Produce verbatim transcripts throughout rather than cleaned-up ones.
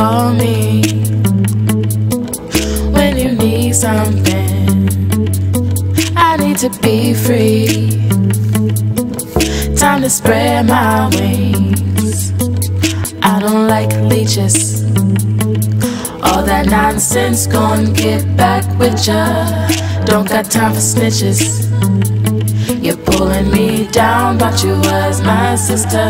call me when you need something. I need to be free. Time to spread my wings. I don't like leeches. All that nonsense, gon' get back with ya. Don't got time for snitches. You're pulling me down, thought you was my sister.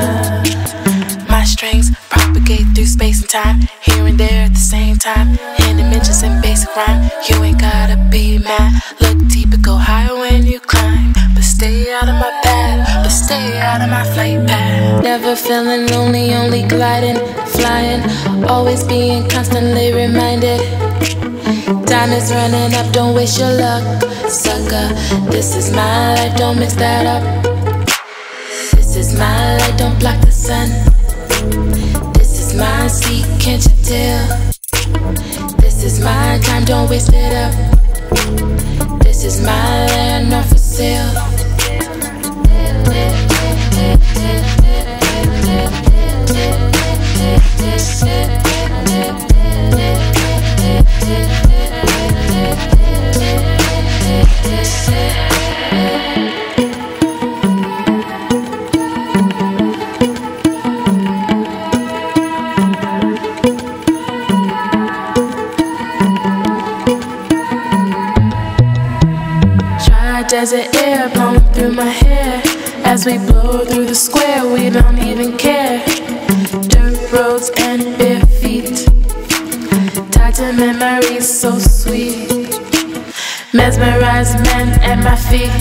My strings propagate through space and time, here and there at the same time, in dimensions and basic rhyme. You ain't gotta be mad, look deep and go higher when you climb. But stay out of my path, but stay out of my flight path. Never feeling lonely, only gliding, flying, always being constantly reminded. Time is running up, don't waste your luck, sucker. This is my life, don't mix that up. This is my life, don't block the sun. This is my seat, can't you tell? This is my time, don't waste it up. This is my land, not for sale. Desert air blowing through my hair. As we blow through the square, we don't even care. Dirt roads and bare feet, tied to memories so sweet. Mesmerized men at my feet.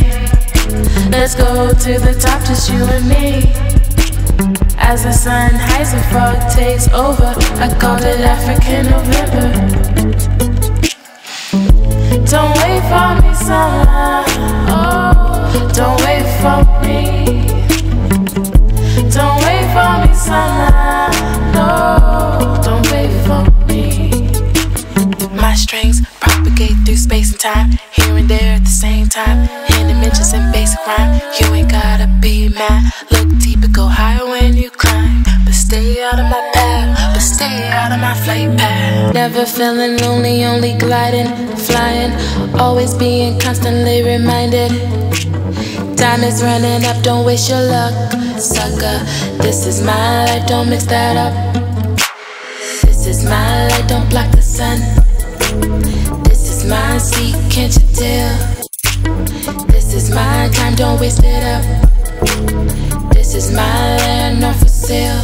Let's go to the top, just you and me. As the sun hides and fog takes over, I call it African November. Don't wait for me, sunlight. Don't wait for me. Don't wait for me, sunlight. No, don't wait for me. My strings propagate through space and time, here and there at the same time, in dimensions and basic rhyme. You ain't gotta be mad, look deep and go higher when you climb. But stay out of my path, but stay out of my flight path. Never feeling lonely, only gliding, flying, always being constantly reminded. Time is running up, don't waste your luck, sucker. This is my life, don't mix that up. This is my life, don't block the sun. This is my seat, can't you tell? This is my time, don't waste it up. This is my land, not for sale.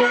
Yeah.